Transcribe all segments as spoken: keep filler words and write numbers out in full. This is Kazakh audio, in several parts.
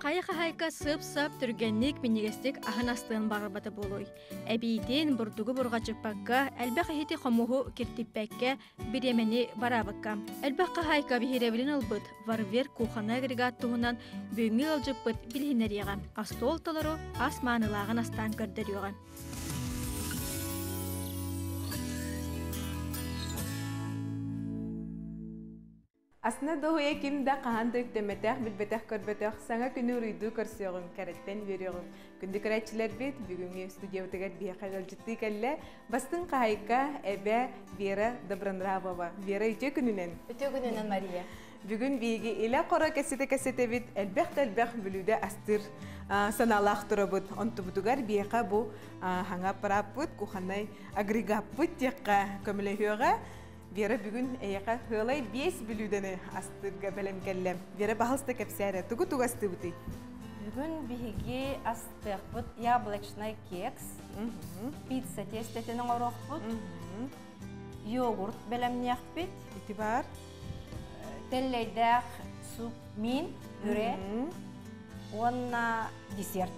Қайыққа хайқа сып-сап түргеннік менегестік ағынастығын бағырбаты болуй. Әбейден бұрдығы бұрға жықпаққа, әлбәқ әйті қомуғы кертіппәкке біремені барабыққа. Әлбәққа хайқа бейіревілін ұлбыт, варвер кухана агрегаттығынан бөңі ұлжықпыт білгенеріға. Астол талару асманылағын астан көрдіріға. Асна дохуя кимда қаһанды үктеметәк билбетәк көрбетәк саңа күнү рыйду көрсөгүн кәреттен берегүн. Күндү көрәчиләр бит бүгүнгү студиябы тегәт бехәгәл җитти кәллә бастын кайка әбә Вера Добронравова. Вера үтө күнүнен. Үтө күнүнен Мария. Бүгүн биге эле кара кәсете кәсете бит әлбәттә әлбәх бүлүдә астыр саналах турабыт. Онтубутугар беха бу хаңа парапыт куханай агрегат бит текка көмлеһөгә. Вера бүгүн эйеха хылай бес билүдене астырга белем келлем. Вера бахалста кепсәре тугу тугасты бути. Бүгүн биге астыр бут яблочный кекс, пицца тестетенең орох бут, йогурт белем нях бит. Итибар. Теллейдәк суп мин юре. Онна десерт.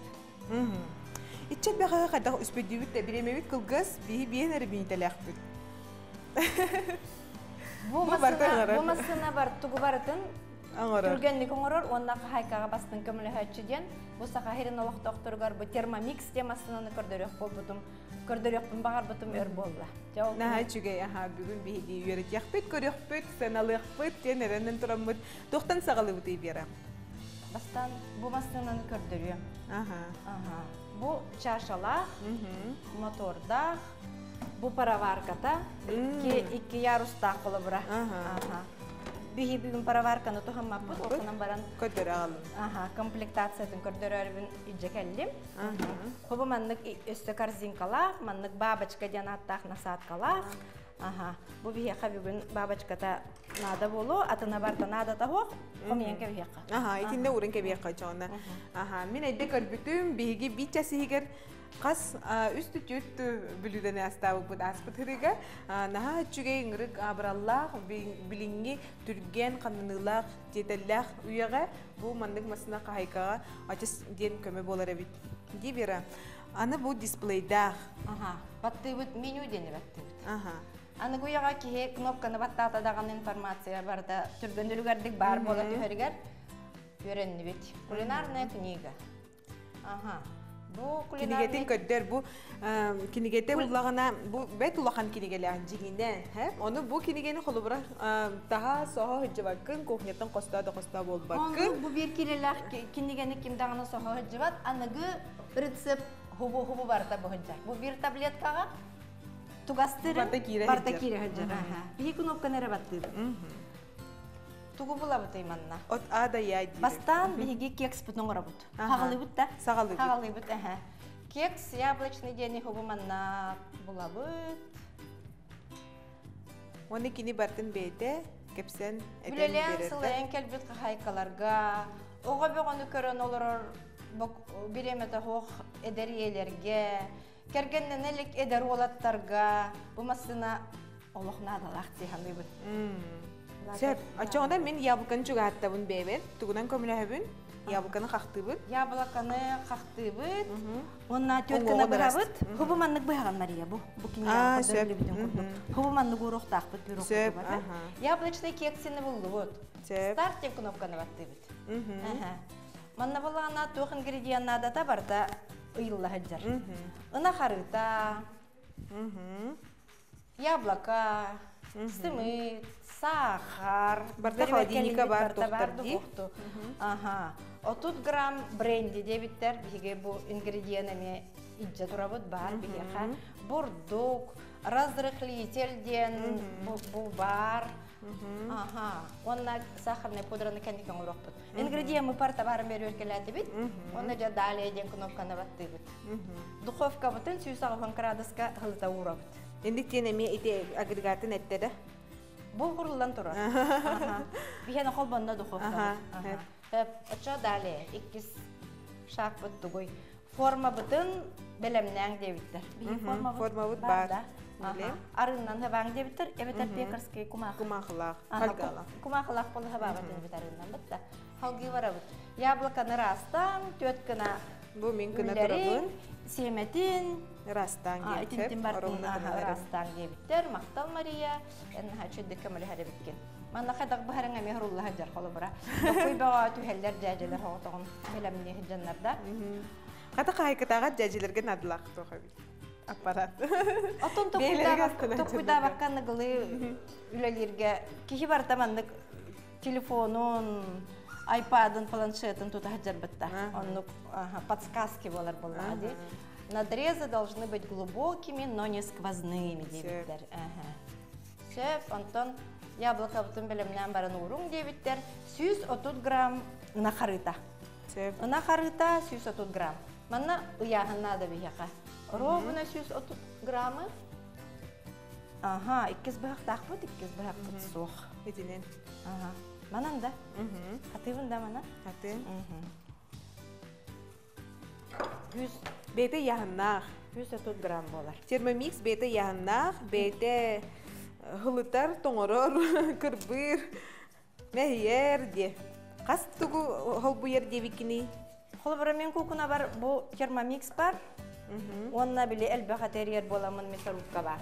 Итче бага кадак үспедивит беремевит кылгыз бие биенер бинтеләк бит. Бу масына бар тугубарытын түргенник оңорор, оннақ хайкаға бастың көмілі хәтчеден. Бу сақа херен олақты оқтырғар бұ термомикс темасынан көрдірек бол бұтым, көрдірек бағар бұтым өр болла. Наға жүгей, аға, бүгін бейді үйерік яқпет, көрек пөт, сәналық пөт, тен әрінін тұрам бұт. Тоқтан сағылы бұты бері? Бастан бу масынан көрдірек. Бу чашалақ, мотордақ. Бу параварката, икки ярустақ қолы бұра. Бүгі бүгін параварканы тұған мақпыт, оқынан баран комплектациятын көрдері өрбін үйджек әлдім. Құбы мәннік өсті корзинкалақ, мәннік бабачка ден аттақ насаткалақ. Бу бүгі қа бүгін бабачката нада болу, атына барта нада тағуақ, қоменке бүгі қа. Итінде өрінке бүгі қа жоны. Мен әйдек өрбітім, бүгі бітчәсі егер қас үсті төтті бүлідені астауы бұд аспыт ғырыға, наға әтшіге үңірік абыраллақ, білінге түрген қанынылақ, жетелләқ үйеға бұл маңдың масына қайқаға ачыс ден көмі болар әбет. Де бері, аны бұл дисплейдақ. Батты бұд меню дені бәтті бұд. Аны көйеға кеге кнопканы батта атадаған информация барда түргенділігердік бар болады үйерігер үйеренні бет. Кулинарная книга. Кинегетин көддер бұ, кинегете ұлағына, бәт ұлақан кинегелі әнжігінен, оны бұ кинегені қолы бұра таға соға үджі бақын, көкнеттің қоста-қоста бол бақын. Оны бұ беркелелі кинегені кемдағына соға үджі бат, анығы рецепт хубу-хубу барда бұғынжар. Бұ бір таблеткаға туғастырым, барда кері ғынжар. Бігі күнопқа нәрі баттырым. Тугу була бут иманна. От а да я дир. Бастан биги кекс бутун гора бут. Хагылы бут да. Сагылы бут. Хагылы бут эһэ. Кекс яблочный дени хубу манна була бут. Оны кини бартын бейде кепсен этен берер. Билелен сылайын келбит хайкаларга. Ого бөгөнү көрөн олорор биремете хох эдериелерге. Кергеннен элек эдер олаттарга. Бу масына олохна адалак тиханы бут. Сэр, ачоғында мен яблоканы жүгі аттабын бәйбет, түгінен көмілі әбін, яблоканы қақты бұд. Яблоканы қақты бұд, онына төткіні бұра бұд, құбыманнық бұйаған Мария бұ. А, сөп. Құбыманнық ұрықтақ бұд, бір ұқтық бұд. Яблочный кексені бұлды бұд. Старт тек кнопканы батты бұд. Манна болағына тоқ ингредиентна адата барда ұйылла әджар. Она қарыта, яблока, сымыт, сахар. Барда холодильника бар, тоқтырды. Отут грамм бренди дебиттер, беге бұл ингредиентами иджа тұрабыд бар, беге. Бурдук, разрыхлителден бұл бар. Онна сахарная пудраны кәндекен ұрық бұд. Ингредиентмы парта барын бер өркеләді бит, онна жа далее ден кнопканы батты бит. Духовка бұтын сүйсағын градуска ғылыта ұра бұд. Индіктен әме ете агрегатын әттеді? Бұл құрылдан тұрар. Бігені қолбанда дұқылықтан. Өтші дәлі, екіз шақ бұтты көй. Форма бұтын бәлемнен дебіттір. Бігі форма бұт бар. Арыннан ғабаң дебіттір, әбетер пекарскай кумақылақ. Кумақылақ болы ғабағын дебіт арыннан бұтта. халги варабыт. Яблоканы растан, төткіна бүлдерін, семетін, әйтінтін бартын растан кебіттер, мақтал мария, әнің әчөддікі мүлі әрі біткен. Манна қайдақ бәріңе мехрулы әдер қолы бұра. Құй баға түхелдер дәжелер оғытығын әлеміне хіджанларда. Қатық айқытаға дәжелерге надылақ тұқы бейді. Аппарат. Атон токуда вакканы гылы үлелерге кихи бар таманны телефонун, айпадын, планшетін тута жарбытта. Оннук подсказки болар болады. Надрезы должны быть глубокими, но не сквозными дебиттер. Шеф, Антон, яблоко бутын белемнен барын уруң дебиттер. сто тридцать грамм нахарыта. Нахарыта сто тридцать грамм. Манна уяғын надо бияқа. Ровно сто тридцать граммов. Ага, и кисбах так вот, и кисбах подсох. Единен. Ага. Манан, да? Угу. А ты вон да, манан? А ты? Угу. Бейте яханнах. сто тридцать грамм болар. Термомикс бейте яханнах, бейте глытар, тоңорор, кырбыр, мәйерде. Қас тұгу холбу ерде викини? Холбарамен кукуна бар, бұл термомикс бар. Онна біле әлбәғатерер боламын металлукка бар.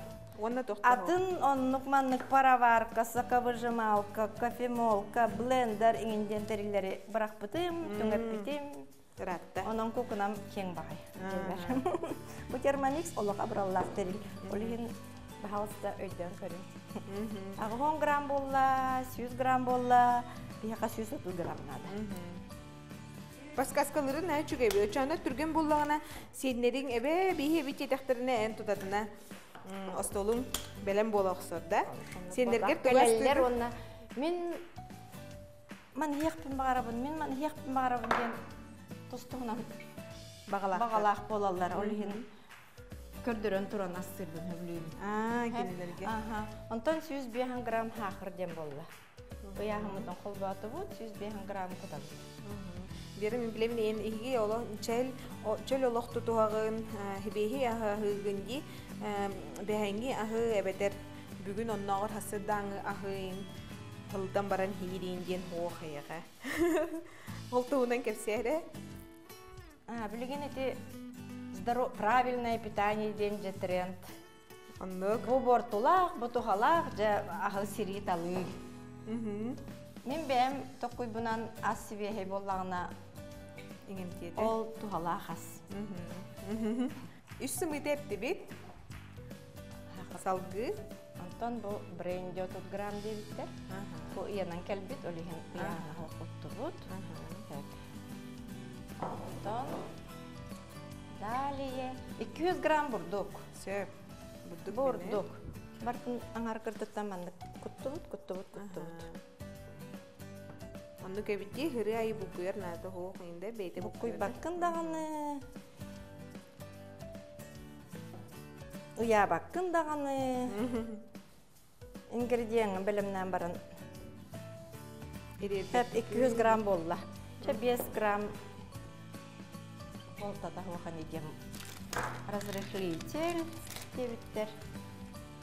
Атын оннықманнық параварка, сақавыжымалка, кофемолка, блендер ингредиентерлері бірақ бұтым, түңіп бітім. Онын көкінам кең бағай. Бұл термомикс олық абраллақтырыл. Олығын бағалысыда өйден көрін. Ағығын грамм болла, сто грамм болла, бияқа сто тридцать граммнады. Баскаскалыры нәй чүгебе, өчәне түрген боллағына сенлерің әбе бейе бейте тәқтіріне ән тұтатына остолың бәлем бола ұқсырда. Сенлерге тұластыры. Мен мән еқпін бағарабын, мен мән еқпін бағарабын ден тұстығынан бағалақ болалар. Олығын көрдірін тұран астырдың өбілейін. Онтан сто пятьдесят грамм хақыр ден болла. Бұяғымыздың қолбаты бұд, сто пятьдесят грамм құтам. Берем имплементен иге оло чел чел олохту туагын хебеги ахыгынги беһенги ахы эбетер бүгүн оннагыр хасыдан ахын тылдан баран хиринген хохыга болтуунан кепсере а билген эти здоровое правильное питание ден же тренд онно гобортулак бутугалак же ахы сири талый мен бем токуй бунан асиве боллагына ол туғала қас. Үш сымы депті бет. Салғы. Антон бұл бренде отыз грамм дейбітті. Бұл иянан кәлбет, ол иянан иянан оқылтты бұд. Антон. Далее. двести грамм бұрдық. Сөп. Бұрдық. Бартын аңар кірдіттан маңдық. Құтты бұд, құтты бұд, құтты бұд. Онды көбітте ғыры айы бұқыр нәді ғоқынды бәйті бұқыр. Бұқыр баққындағаны... Ұя баққындағаны... Ингердиенің білімнен барын... двести грамм болла. пятьдесят грамм... Болтада ғоқан едем. Разрыхлитель, дебіттер.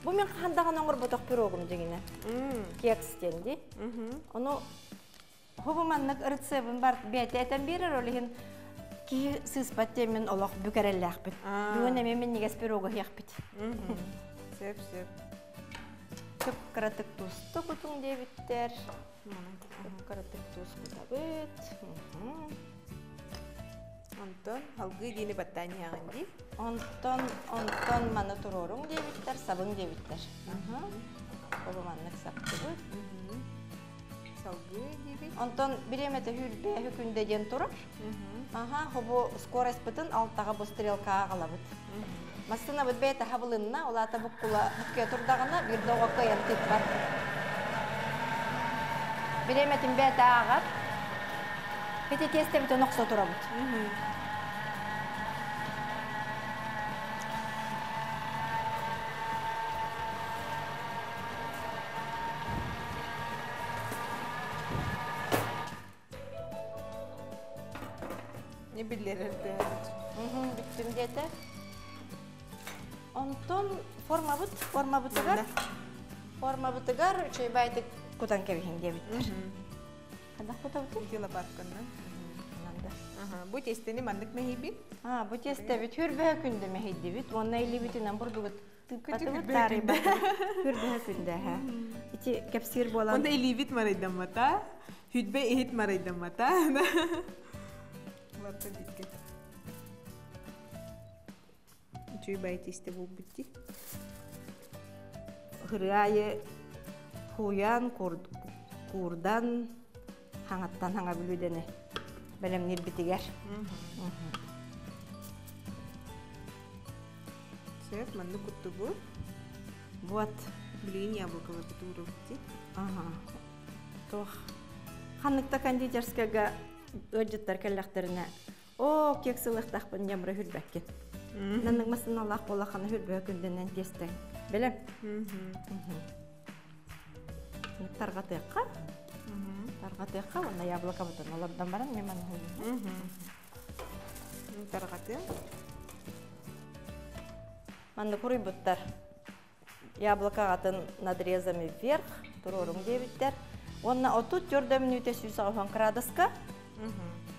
Бұл мен қандаған оңыр бұтық пирогым дегені. Кекстенде. Оны... Хубаманнық ұртсыбын бар бәйті әтен берір олығын кей сыспаттемен олық бүкәрелі әқпіт. Бүгін әмемен негес пироғы әқпіт. Сөп-сөп. Көп қыратық тұсты құтың дебіттер. Көп қыратық тұсты дабыт. Онтон, халғы дені баттаны яғынды. Онтон, онтон маны тұр орың дебіттер, сабың дебіттер. Хубаманнық сапты бұд. Онтон береметі хүрбе күндеген тұрып, скорость бұтын алттағы бұл стрелка ағыла бұд. Масына бұд бәйті қабылынна, олаты бұққыла бүкке тұрдағына бірді оға көйен кет бар. Береметің бәйті ағып, бәйті кесте бітін ұқсы тұра бұд. Не билерерді. Бүттім деді. Онтон форма бұт, форма бұтығар. Форма бұтығар, үші бәйті құтан кәбігін дебіттір. بوت يستني منك مهيبين؟ آه بوت يستبي تهرب بها كندا مهيدبيت وانا اللي بتنا برضو بتقطع تقريبا تهرب بها كندها. إتي كبسير بولان. وانا اللي بيت مرة دمتها هيد بقى هيد مرة دمتها. ما تديك. شو بيت يستبو بتي؟ غراية خويان كورد كوردان هنعتن هنقابل بدنه. Belum nir betigar. Chef, mandu kutubu. Buat belinya bukan betul roti. Aha. Toh, kanak takkan dijar skaga wajud terkelak ternak. Oh, kek selak tak penjam rahud bakin. Nenek masna Allah pola kan rahud bakin dengan tiesteng. Belum. Targatika. Таргатыка, вон я облака вот он, лобдам баран мимо ногу. Таргаты. Мандукуры буттар. Яблока атан надрезами вверх, турорум девиттер. Он на отут тёрдем нюте сюсаухан крадыска.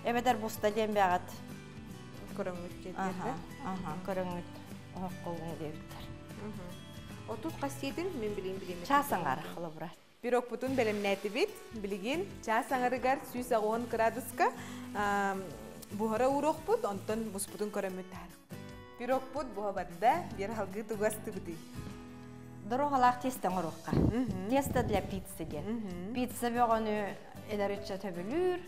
Эбетер буста дем бягат. Көрөңүт девиттер. Ага, көрөңүт. Ох, колуң девиттер. Отут кастетин мен билейм-билейм. Часаңар халыбра. Пирог потом белем нетивит, блигин, час ангаригар, сюз агон крадуска, бухара урок пут, онтон бус потом коремитар. Пирог пут бухабадда, бирхалги тугасты бди. Дорога лах тесто морокка, тесто для пиццы дед. Пицца вегану эдаричата велюр,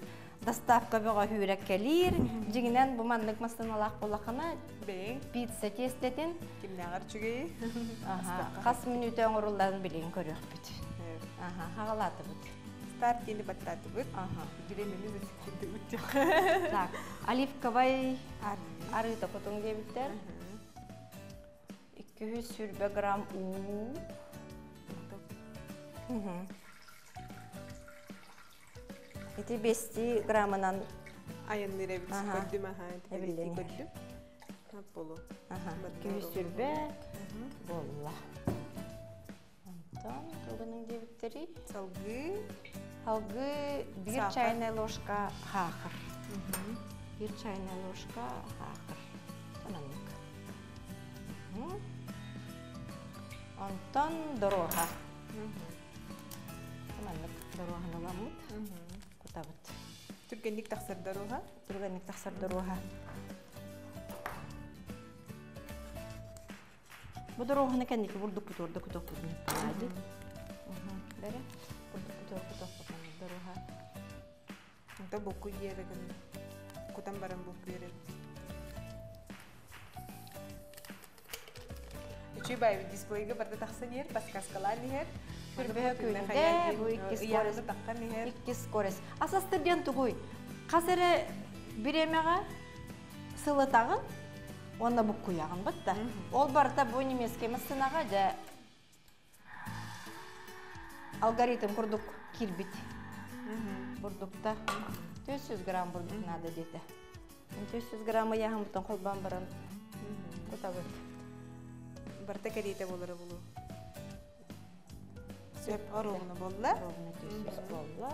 доставка вега юра келир, джигинен буманник мастана лах полахана, пицца тестетин. Кимнягар чугей. Хас минуты ангорулдан блигин корюх пути. Ага, халаты будет. Старт или бататы будет. Ага. Берем или засекуты будет. Так, оливковый арыта потом девиттер. Икки сюрбе грамм у. Эти бести граммынан. Айын неребит көрдім аға. Эбілден көрдім. Нап болу. Ага, икки сюрбе. Болла. Там тугының дебиттери. Салгы. Салгы бир чайная ложка хахыр. бир чайная ложка хахыр. Тананык. Онтан дорога. Тананык дорога наламут. Кутабыт. Түргенник тақсыр дорога. Түргенник тақсыр дорога. Подорога на каникул бурду кутор, да кутор кутник. Дорога. Кутор кутор кутник. Дорога. Это боку ереган. Кутам барам боку ерег. Еще и байви дисплейга барда тахсанир, паска скаланир. Первая кунде, буйки скорес. Буйки скорес. А со студенту гуй. Хасере беремяга сылатаган. Он на букву яган бытта. Ол барта бу немецкий мастынага да алгоритм курдук кирбит. Бурдукта төрт жүз грамм бурдук надо дете. төрт жүз грамм яган бутан колбан баран. Кутабыт. Барта керите болары болу. Сөп ровно болла. Ровно төрт жүз болла.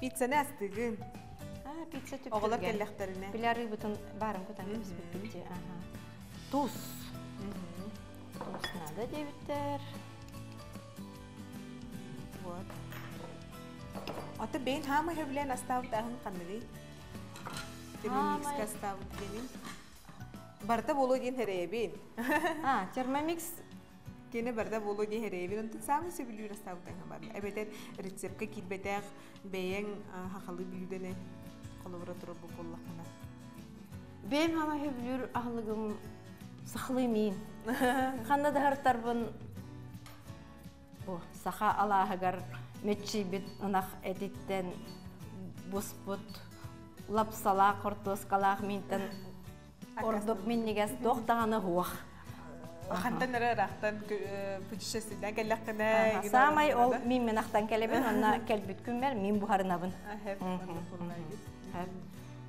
Пиццаны астыгын. Пицца түптелген. Оғылар келләқтеріне. Біләрі бұтын барым көтен көміз бүттікте. Туз. Туз нады дебіттер. Оты бейін хамы хөвілен астауыт ағын қандығы? Термомикс астауыт бейін. Барда болу дейін хәрәйе бейін. Термомикс. Кені барда болу дейін хәрәйе бейін. Онтын самын сөбілер астауыт ағын барды. Әбетер рецепқа келбетәғ бейін хақылы білудені. Бем хама хевлюр ахлыгым сахлымин. Ханна дартарбын бу саха алаагар мечи бит анах эдиттен боспот лапсала кортоскалах минтен ордоп миннигас доктаганы хуах. Ахантан рахтан путешествия келлактана. Самай ол мин менахтан келебен анна келбит күнмер мин бухарынабын.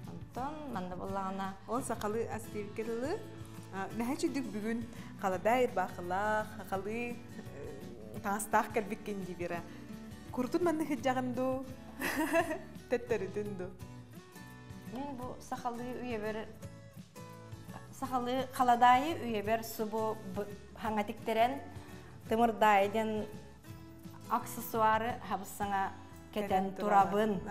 Антон, манда боллағына. Ол сақалы әстевкерлі. Нәхәчедік бүгін қалада ербақылақ, қақалы таңыстақ кәрбеккен дебері. Құртын маңның хеджағынды. Tetteridindu. Min bu sakallığı üye verir. Sakallığı kaladayı üye ver. Su bu hangatiktiren tımırdayden aksesuarı habısına keten turabın.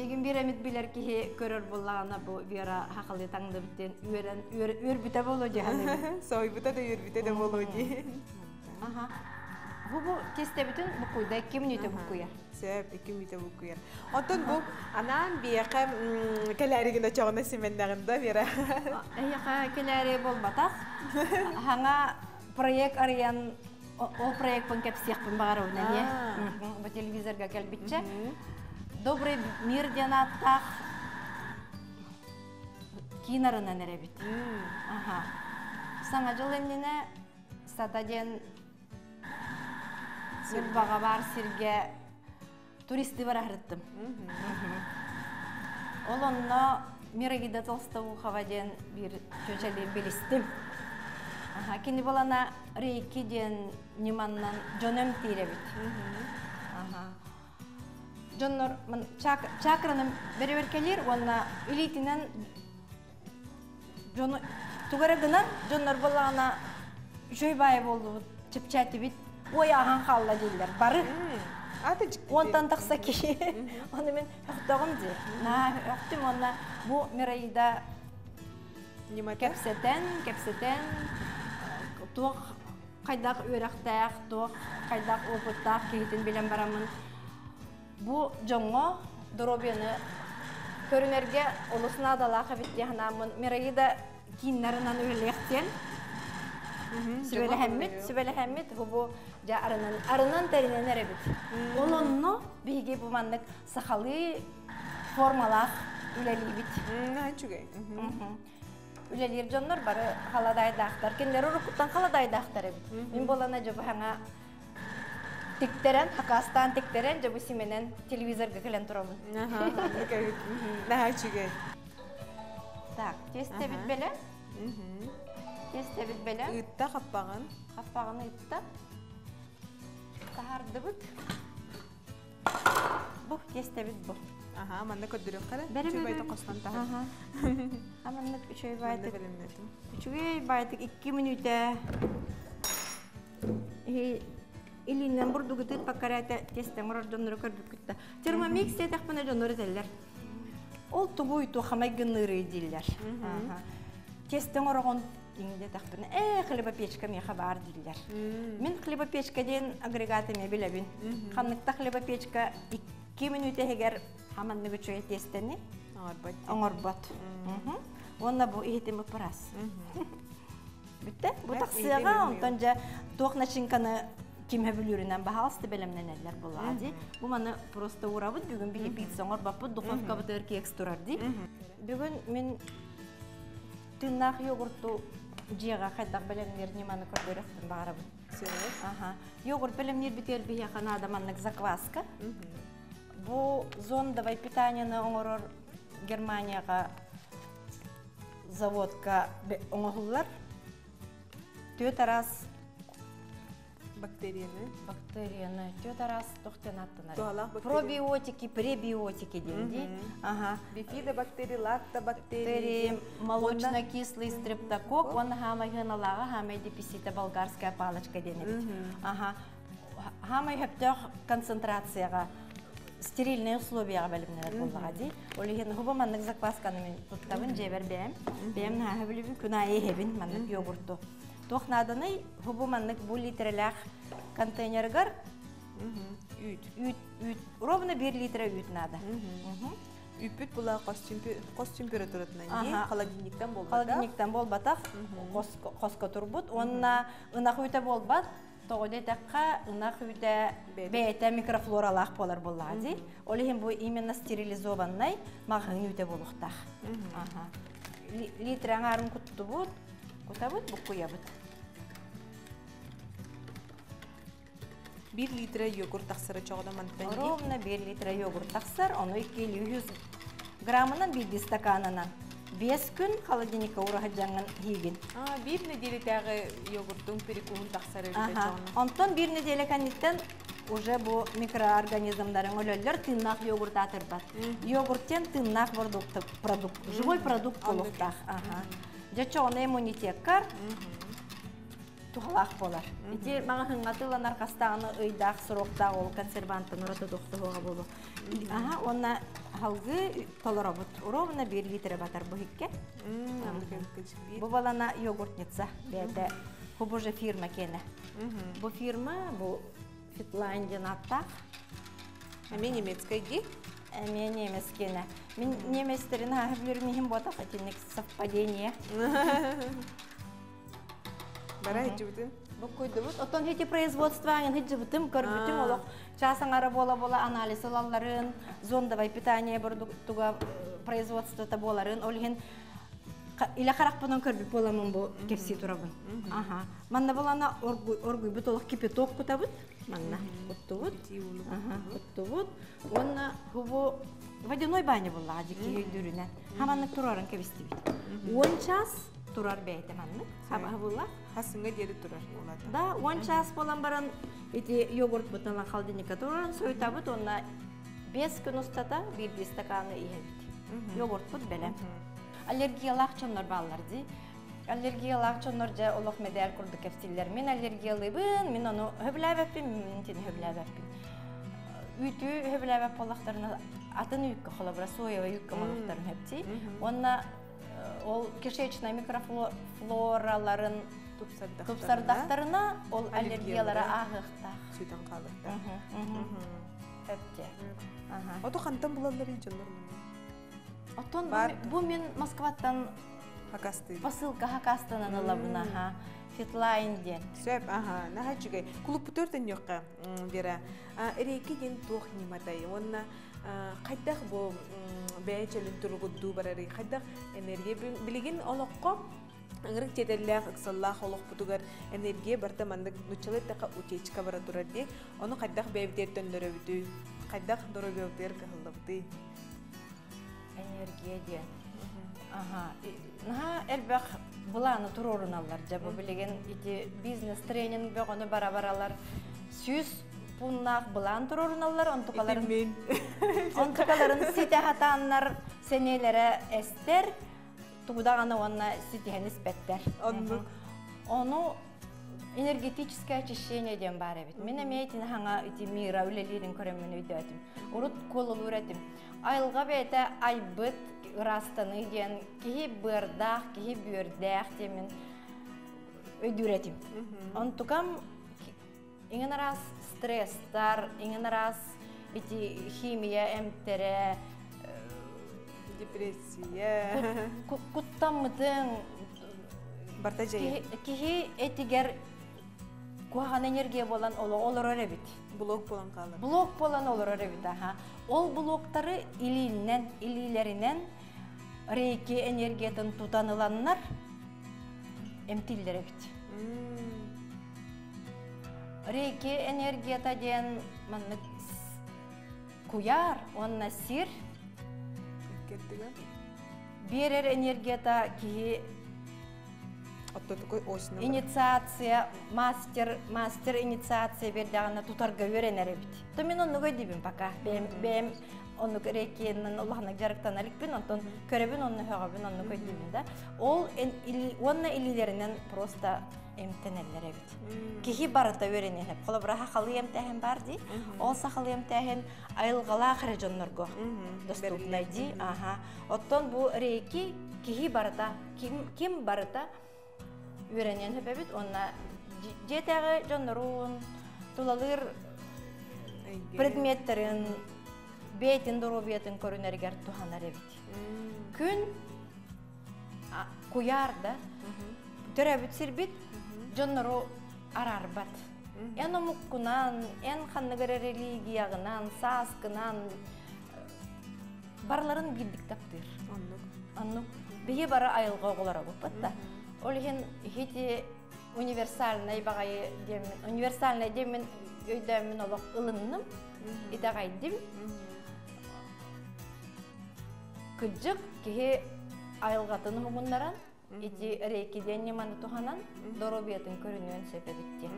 Мегин биремит билер кихи көрөр буллана бу вера хакылы таңды биттен үрен үрбүтө боло жаны. Сойбута да үрбүтө да боло ди. Аха. Бу бу кесте бүтүн бу куйда эки мүнөт бу куя. Сеп эки мүнөт бу куя. Отон бу анан бияка келеригине чогона семендагында вера. Аяка келери болбатак. Ханга проект арыян о проект панкепсек бумаровна не. Бу телевизорга келбитче. Добрый мир денаттах кинарына неребит. Ага. Саңа жыл эмнене сатаден сүрбага бар сирге туристи бара хырыттым. Олонно мирагида толстову хаваден бир чөчеле билистим. Ага, кини балана рейкиден ниманнан жонем тиребит. Ага. Жоннор мен чакраны береберкелер, онна үлейтинен жону тугарагынан жоннор боллагана жойбай болду, чипчати бит, ой аган халла дейлер, бары. Онтан такса ки. Оны мен токтогом ди. На, өктүм онна бу Мираида неме кепсетен, кепсетен ток кайдак өрөктөк, ток кайдак опуттак кетин билен барамын. Бу жоңго доробени көрүнөргө улусуна да лахабит яхнамын Мираида киннарынан үлелектен. Сүбеле хэммит, сүбеле хэммит бу жа арынан арынан териненер бит. Олонно биге бу мандык сахалы формалар үлелиги бит. Начугай. Үлелер жоңнор бары халадай дактар, кинлер урукуттан халадай дактар бит. Мен болана жо баңа Тиктерен, Хакастан тиктерен, жабы семенен телевизорга келен турамын. Ага, ага, чугай. Так, тесте бит беле. Тесте бит беле. Үйтті қаппағын. Қаппағын үйтті. Тахарды бұт. Бұқ тесте бит бұқ. Ага, аманна көддірек қара. Чөйбайды қосқан тахар. Аманна чөйбайды. Чөйбайды екі минуте. Илинен бурдугыты пакарата тестен морождоннору көрдүп кетти. Термомиксте тахпана жонору теллер. Ол тугуйту хамай гыныры дилер. Тестен орогон теңде тахпана. Э, хлебопечка мен хабар дилер. Мен хлебопечкаден агрегатыме билебин. Хамныкта хлебопечка эки мүнөтө эгер хаманны көчөй тестени оңорбат. Онда бу эйтими парас. Бүтте? Бу таксыга онтон же ток начинканы кимһе бүлүрүнөн баһалысты белемненелер булаа ди. Бу маны просто урабыт бүгүн били пиццаңар баппы духовка бытыр кекс турар ди. Бүгүн мен тыннак йогуртту жега кайдак белемнер неманы көрдөрөктүн баарыбын. Сөйлөп. Аха. Йогурт белемнер битер бия кана адаманнык закваска. Бу зондовой питанияны оңорор Германияга заводка оңогуллар. Төт арас Бактерияны. Бактерияны. Төт арас тоқтен аттанар. Пробиотики, пребиотики дейді. Бифидобактерии, лактобактерии. Молочно-кислый стрептокок. Он хамай хыналаға, хамай деписита болгарская палочка денебит. Хамай хөптөк концентрацияға, стерильные условияға бәлімнер болдыға дей. Олеген ғубаманның заквасканы мен тұттавын жевер бәйім. Бәйімін хабілібі күнайы хебін манның йогурту. Тохнаданы хубуманнык бул литрелях контейнергар ровно бир литра үйт надо. Үйпүт була кос температуратынан холодильниктен болбатак. Холодильниктен болбатак коска турбут. Онна ынак үйте болбат, тогодетакка ынак үйте бейте микрофлоралах болар боллади. Олеген бу именно стерилизованный магын үйте болуктак. Литрен арын кутту бут. Кутабыт, бу куябыт. бир литра йогурт тахсыры чогуда мантанги. Ровно бир литра йогурт тахсыр, ону эки жүз граммынан бир стаканынан. бес күн холодильникка урахаджанын хигин. бир неделе тагы йогурттун перекугун тахсыры. Онтон бир неделе канниттен уже бу микроорганизмдарың өлөлдөр тыннак йогурт атырбат. Йогурттен тыннак продукт, продукт, живой продукт болуктак. Ага. Жачоны иммунитет кар. Тухлах болар. Ити мага хынгатылан аркастагыны ыйдак сорокта ол консервантын урата доктуга болу. Ага, онна халгы толоробут. Ровно бир литр батар бу хикке. Бу балана йогуртница. Беде хубуже фирма кене. Бу фирма бу Финляндиян аттак. Эми немецкай ги? Эми немецкене. Мен немецтерин агылыр мехим ботак, атинек совпадение. Отон эти производства, хиджибутым, корбутым, олох, часаң ара бола-бола анализ олаларын, зондовое питание продуктуга производство таболарын, олген, или харакпанан корбут боламын бу кепси турабын. Ага. Манна болана оргуй бут, олох кипяток кутабут, манна, куттубут, куттубут, онна хубу водяной бани бола, адики юйдюрюне, хаманны турарын кевести бит. Он час турар бейте манны, хабахабулла. Хасынга дери турар. Да, он час болан баран, эти йогурт бутынан халдиника турарын сойтабыт, онна бес күн устата бирди стаканы ийебит. Йогурт бут белем. Аллергиялы акчоннор балларды. Аллергиялы акчоннор жа олох медер курду кефтиллер. Мен аллергиялыбын, мен ону хөбіләбәппін, мен тени хөбіләбәппін. Үйтү хөбіләбәп олақтарына атын үйікке қолы бұра, соева үйікке малықтарын хөпті. Онна ол кишечная микрофлораларын тупсардақтарына ол аллергиялары ағықтақ. Сөйтін қалықтақ. Өпте. Оту қантан бұлалар ежелер? Бұл мен Москваттан посылка Хакастанан алабына. Финляндия. Сөп, аха, наға жүгей. Кулып бұтөрден еққа бері. Әрейкі ен тоқ немадай. Онына қайдақ бұл бәйчелін тұрғыдду бар әрей. Қайдақ энергия білеген олыққа аңырық тетерліғ, ұқсаллақ олық бұтығар энергия барда мандық нұчалеттіға өтечіка бара тұрар дек. Оны қайдақ бәйбдерден дөрөбіду. Қайдақ дөрөбілдер қағылыпты. Энергия де. Аха, әлбәқ бұланы тұр орын алар, жабы білеген бизнес-тренинг бөк, оны бара-баралар сүз бұннақ бұлан тұр орын алар, онтықаларын сетек атаннар сенелері әстер, тұғдағаны онына сетеген іспеттер. Оны энергетическое очищение ден бар әбет. Мен әмейтін хаңа мира үлелерін көремін өйді өтім. Ұрыт қолы өретім. Айылға бәйті айбыт. Растаны ден, кеге бұрдақ, кеге бұрдақ демен өйдіретім. Онтукам, еңін арас стресстар, еңін арас химия, әмттері, депрессия, құттамыдың, кеге әтігер қуаған энергия болан олар өребет. Блок болан қалыр. Блок болан олар өребет, аға. Ол блоктары илилерінен рейки энергиятын тутаныланнар әмтілдер әбет. Рейки энергията ден куяр, онна сир. Берер энергията кеге инициация, мастер, мастер инициация бердіғана тұтарға өренер әбет. То мен оны көйдебім пока. Бәм оны көрекенің ұлағына жарықтан әлікпен, онтын көребін, оны хөғабын, оны көйдебін да. Ол онына илілерінен просто әмтенерлер әбет. Кеге барыта өренен әп. Қолы бұраға қалы әмтәхін бар дей. Ол сақалы әмтәхін айылғала ақыры жонныр көқ. Достуғылай дей. Оттон бұ рейки кеге барыта, кем барыта үйренен өпәбіт, онына жетәғы жонырын, тұлалыр предметтерін, бейтін, дұру бейтін көрінергер тұханар әбіт. Күн құярды, түрәбіт сірбіт, жоныру арар бат. Ән ұмыққынан, ән қанығыр религияғынан, сасқынан, барларын білдік таптыр. Аннық. Беге бары айылға оғылар өппат та. Олген хити универсальный бағай демен, универсальный демен өйдәмен олық ұлынным, едағай дем. Күджік кеге айылғатыны мұғындаран, еті рейкеден неманды тұханан, дору бетін көрінуін сөйпе бітті.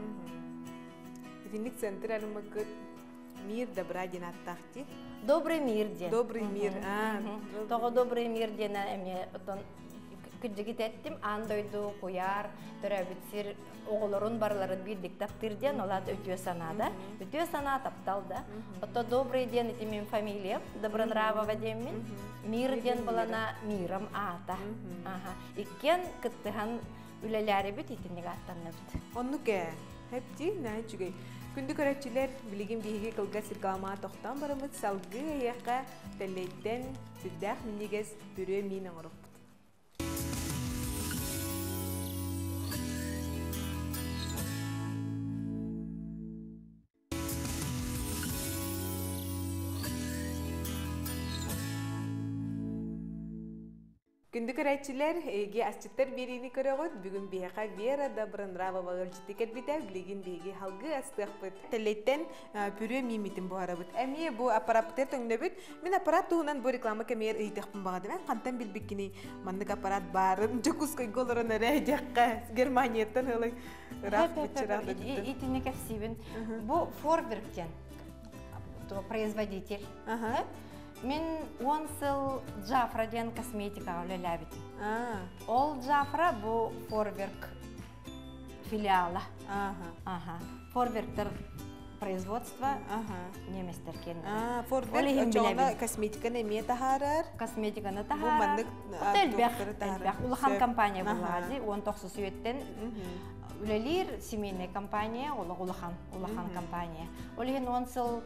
Единник центре альмакыт мир добра денаттахти. Добрый мир ден. Добрый мир. Того добрый мир дена мне тон күдегитеттим андойду куяр төрәбитсир оғлорун барларын бирдик таптырден олат өтө санада. Өтө сана тапталда. Ото добрый ден ити мен фамилия Добронравова демин. Мир ден балана миром ата. Ага. Иккен кыттыган үлеләре бит итинеге аттаннабыт. Оннуке хепти нәҗүгәй. Күндү көрәчиләр билеген биеге кылга сиркалма тохтан барымыз салгы аяка теллейдән бидәх минигез бүре мин аңрып. Күндү көрәчиләр эге асчеттер берини көрөгөт бүгүн бияка Вера Добронравова өлчүтүкер бите билигин беги халгы астыкпыт телеттен пүрө мимитин буарабыт. Эми бу аппараттер төңнөбүт. Мен аппарат туунан бу реклама кемер ыйтыкпын багады. Мен кантан билбеккини мандык аппарат барын жокускай голорона рэжакка Германияттан ылы рах бычырады. Итинек эфсибин. Бу Форберктен производитель. Мен он сыл джафра ден косметика улелябити. Ол джафра бу Форверк филиала. Форверктер производства неместеркен. Форверк очонда косметика не метахарар. Косметика не тахарар. Тельбях, тельбях. Улахан компания булади, он тохсу сюеттен. Улелир семейная компания, улахан, улахан компания. Улеген он сыл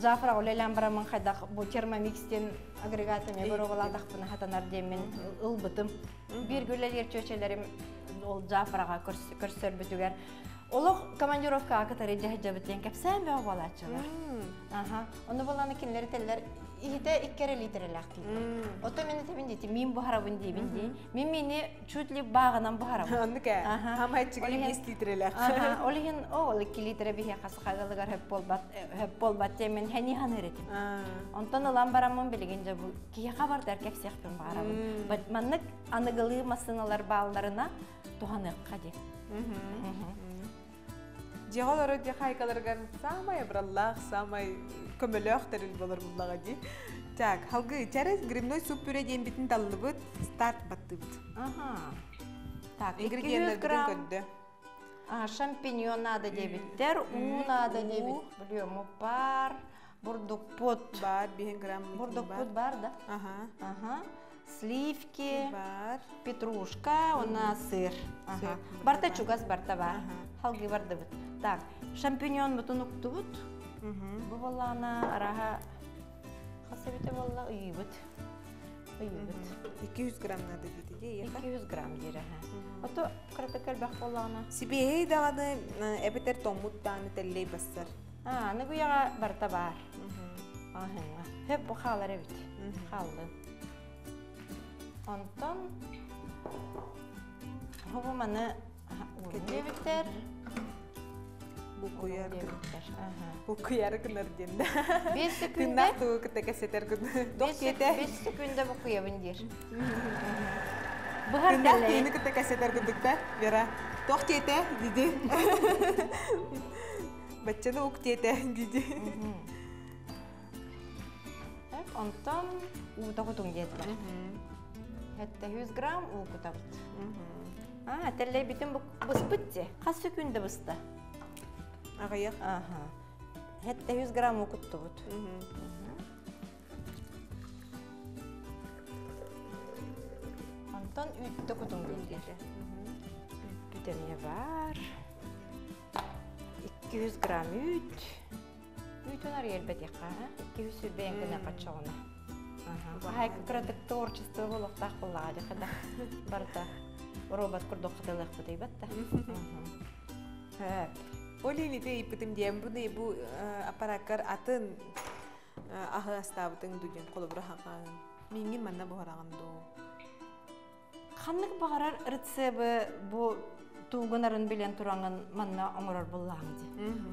Джафра улелям браман хайдах бу термомикстен агрегатами буроваладах пына хатанардем мен ылбытым. Бир гүлелер чөчелерим ол Джафрага көрсөр бүтүгер. Олог командировка акытары жахыжабытен кепсәме оғалачылар. Оны боланы кенлер теллер ихте иккере литрелек дейдім. Ото мені тебін дейті, мен бұхарабын дейбін дейін. Мен мені чүтлі бағынан бұхарабын. Ондыке, хамайчығын ес литрелек. Олеген ол екі литре бейе қасы қағылығар хөп бол баттен мен хәне хан әретім. Онтан ұлан барамын білген жабу, кие қабарды әркеп сеқпен бағарабын. Бәтманнық анығылы масыналар бағаларына туғаныққа дейм. Дегол ородия хайкаларган самай абраллах, самай көмөлөктөрүл болор буллага ди. Так, халгы чарес грибной суп пюре ден битин талыбыт, старт баттыбыт. Ага. Так, ингредиенттер бүгүн көрдү. А, шампиньон ада дебиттер, ун ада дебит. Билем, пар, бурдукпот бар, бир грамм. Бурдукпот бар, да? Ага. Ага. Сливки, петрушка, у нас сыр. Барта чугас бартава. Халги бардыбыт. Так, шампиньон бутунук тубут. Бувала она рага. Хасабите вала уйбут. двести грамм надо дете. двести грамм дерага. А то кратакаль бахвала она. Себе ей даганы эпитер томут таны теллей бастар. А, нагу яга бартавар. Ахынга. Хеп бухалар эбит. Халды. Онтон, хубу маны дебиттер, бұқы ярғынар денді. бес секунде бұқы ебіндер. Бұғар дәлі. Тоқ тете, дейді. Бәтчені ұқ тете, дейді. Онтон, ұтығы тұңдеді. Это двести грамм укута бит. А, телле битим боспытте. Кас секунда бысты. Агаяк. Ага. Это двести грамм укутта бит. Антон үйтті кутың белгелі. Үйтпітеме бар. двести грамм үйт. Үйт онар елбәдеқа. двести бәңгіне қатшауына. Хайк кратык творчество голохтах болады хада барда робот курдок хадалах будай батта. Олени дей пытым дем буны бу аппараткар атын ахы астабытын дуген колобрахаган. Мингин манна бухараган ду. Ханнык бахарар рецебы бу тугунарын билен туранган манна оңорор буллаң ди.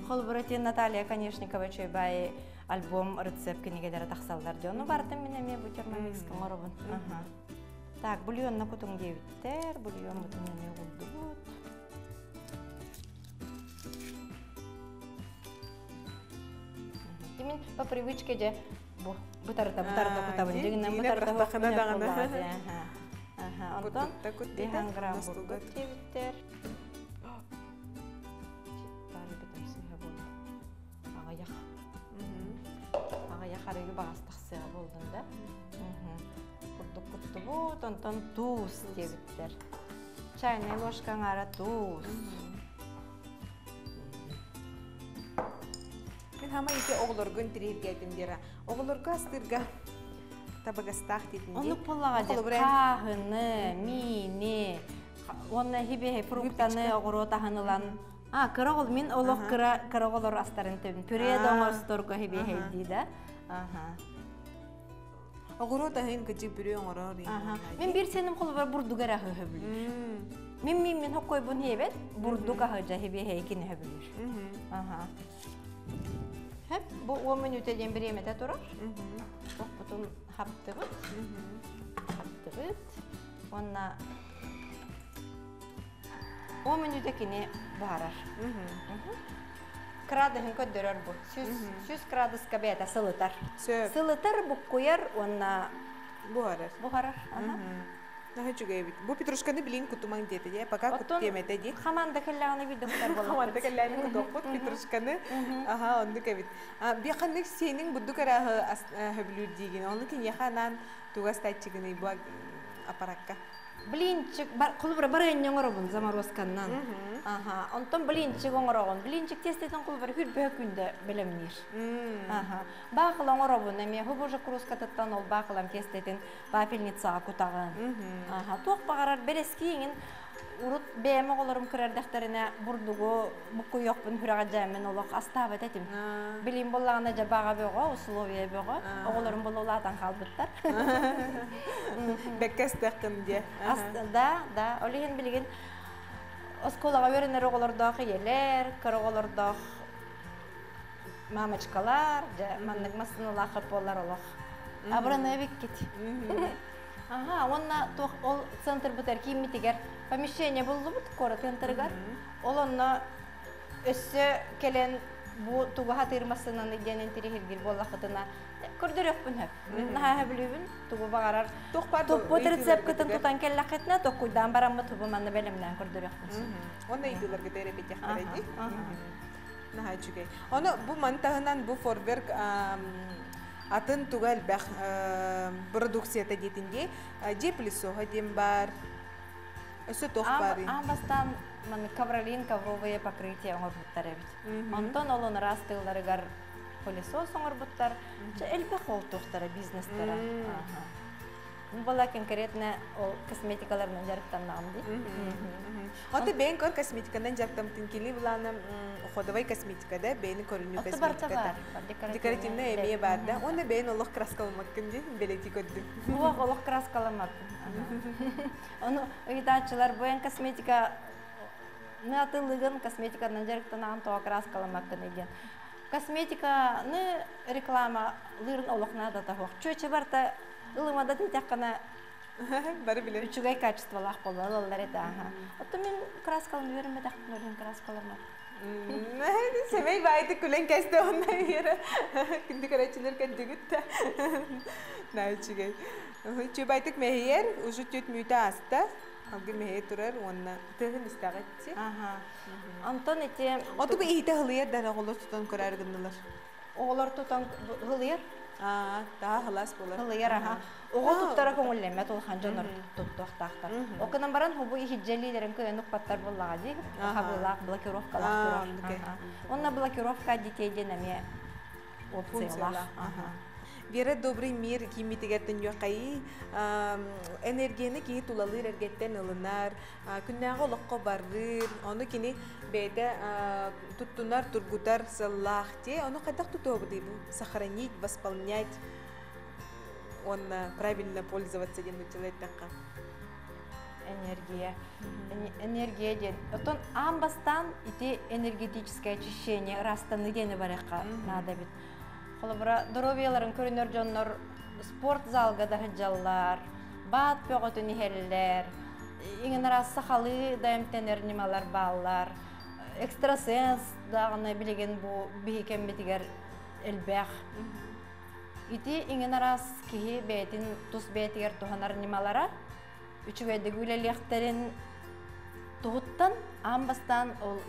Холбурати Наталья Конешникова чойбай альбом рецепт кенегедер тахсалдар ди. Ону бартын менеме бу термомикска моробын. Так, бульон на кутун девиттер, бульон бутын менеме улдубут. timin pa привычка je bu butar ta butar ta butar ta jadi nama butar ta kena dengan ha ha onton dihangram buat Twitter cipari betul sih ya bol agak agak hari ini bahas taksi ya bol denda kutu kutu bu onton tuh Twitter чайная ложка наратус. Мен хамай ке оглоргун тирге биндира. Оглорга стырга табагастах титинди. Оны полагаде кахыны, мини, онна хибе фруктаны огорота ханылан. А, кырагыл мен олох кыра кырагылар астарын тебин. Пюре доңор сторго хибе хейди да. Аха. Огорота хин кечи пюре оңорор. Аха. Мен бир сеним кол бар бурдугара хөбүл. Мен мен мен хоккой бун хебет бурдуга хажа хибе хейкин хөбүл. Аха. Бо у меня утедем время татура, потом хаптывут, хаптывут, он на у меня таки не бараш. Крадахин кот дерёр бу, сюс сюс крадас кабета силатар, силатар бу куяр он на бараш, бараш, ага. Да хочу говорить. Бо Петрушка не блинку туман дете, я пока кот теме теди. Хаманда келланы видок тарбол. Хаманда келланы видок кот Петрушка не. Ага, он дукавит. А биаханник сенин будукара хеблюдигин. Он ки яханан тугастатчигин и буаг апаракка. Блинчик, кулбра барен янгорабун заморозканнан. Ага, он там блинчик янгорабун. Блинчик тестетан кулбра хурбекунде белемнир. Ага, бахла янгорабун, а меня хубоже крускататан ол бахлам тестетен бафельница акутаган. Ага, тух парар берескиин урут бема голорум крер дехтерине бурдуго букуйокпун хурагадемен олох аставет этим. Билим боллана жабага бего, условия бего, голорум бололатан халбуттар. Бекестехтем де. Да, да, олигин билигин. Осколага беренер оголордох иелер, кыроголордох мамочкалар, маннык масынылах хырполлар олох. Абраны эбек кет. Ага, онна тох ол центр бутер киммитигер. Помещение было бы коротко, интергар. Олонно, если келен бу туга тирмасынан идеен тиригир боллахатына кордорёк пунеп. Нахаб любин туга багарар. Тух пар. Тух потрецеп кетен тутан келлахетна тух куйдан барамма туба манна белемнен кордорёк пунеп. Онда идилар кетере битехтереди. Нахачугай. Оно бу мантагынан бу форверк атын тугал бах продукцията детинде деплисо хадим бар. Амбастан ман ковролин ковровые покрытия оңорбуттарабит. Онтон олон растылдарыгар пылесос оңорбуттар, элбехол тухтара бизнестара. Була конкретно ол косметикаларнын жарыктаннаган ди. Аты бен көр косметиканын жарыктамтын кели буланы уходовой косметикада бени көрүнүү косметикада. Декоративный эмне бар да. Оны бен олох краскаламаккын ди, белети көддүм. Улах олох краскаламат. Оны ыйдаачылар бен косметика натылыгын косметиканын жарыктанаган тоо краскаламаккын эген. Косметиканы реклама лырын олохна да тагох. Чөчө барта Илымада тетек қана үшігай качестволақ болды, олар еді. Отты мен краскалымды берім бәді әқтін өрген краскалымды. Семей байыды күлін кәсті оннай ері. Күнді көрәтшілер көндігітті. На үшігай. Үші байтық мәйер, ұжы төт мүйті асты. Алғы мәйер тұрар, онына тұғын істағы әтті. Антон әте... Оты бұл ейті ғылыер дәрі ғолар тұтан көрәр ғындылар. Оғылар тұтан ғылыер? А, да, хлас болар. Хлыер, ага. Ого туттара көңіллемет ол ханжанар туттуақтақтар. Окынан баран хубу ихи джелилерін көйенуқ паттар боллаға дейік. Хабылақ, блокировкалақ тұрар. Онна блокировка детейден әме опциялақ. Вера, добрый мир, кимитігеттін юқайы. Энергияны кейі тулалыр әргеттен ылынар. Күннағы олыққа барыр. Оны кені бәді тұттынар, тұргутар, саллах. Оны қайдақ тұты обыды бұл? Сохранить, восполнять. Оны правильно пользоваться ден өтелет таққа. Энергия. Энергия ден. Отон амбастан ите энергетическое очищение. Растаны дені барыққа нада бет. Холобра здоровьеларын көрінер жоннор спорт залга да жаллар, бат пөгөтүн ихеллер, иңинара сахалы даемтенер немалар баллар, экстрасенс дагына билеген бу бийкен битигер эльбэх. Ити ингена раз кихи бетин тус бетигер туханар нималара, үчүгөйдегүлэ лехтерин туттан амбастан ол